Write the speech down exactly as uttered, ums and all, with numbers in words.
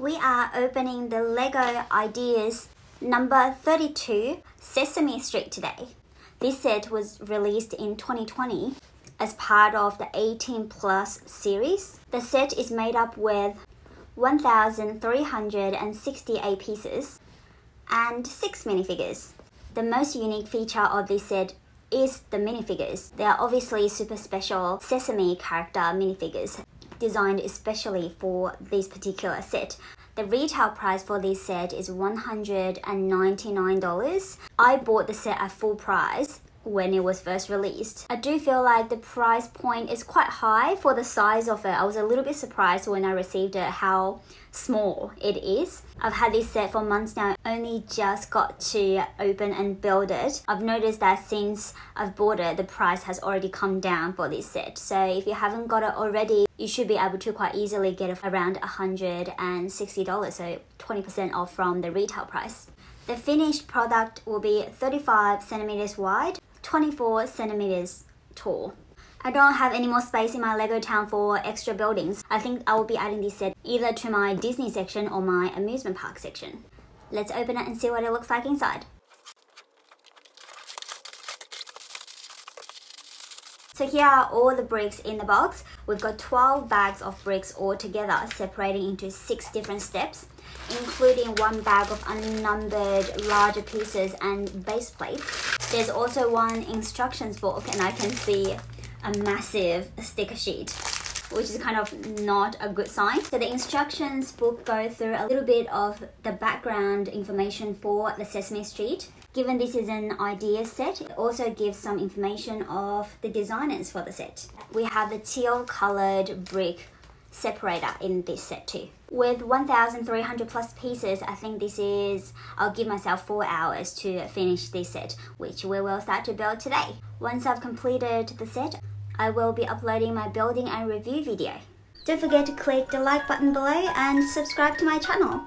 We are opening the Lego Ideas number thirty-two Sesame Street today. This set was released in twenty twenty as part of the eighteen plus series. The set is made up with one thousand three hundred sixty-eight pieces and six minifigures. The most unique feature of this set is the minifigures. They are obviously super special Sesame character minifigures, designed especially for this particular set. The retail price for this set is one hundred ninety-nine dollars. I bought the set at full price when it was first released. I do feel like the price point is quite high for the size of it. I was a little bit surprised when I received it how small it is. I've had this set for months now, only just got to open and build it. I've noticed that since I've bought it, the price has already come down for this set. So if you haven't got it already, you should be able to quite easily get it for around one hundred sixty dollars, so twenty percent off from the retail price. The finished product will be thirty-five centimeters wide, twenty-four centimeters tall. I don't have any more space in my Lego town for extra buildings. I think I will be adding this set either to my Disney section or my amusement park section. Let's open it and see what it looks like inside. So here are all the bricks in the box. We've got twelve bags of bricks all together, separating into six different steps, including one bag of unnumbered larger pieces and base plates. There's also one instructions book, and I can see a massive sticker sheet, which is kind of not a good sign. So the instructions book go through a little bit of the background information for the Sesame Street. Given this is an idea set, it also gives some information of the designers for the set. We have the teal colored brick separator in this set too. With one thousand three hundred plus pieces, I think this is, I'll give myself four hours to finish this set, which we will start to build today. Once I've completed the set, I will be uploading my building and review video. Don't forget to click the like button below and subscribe to my channel.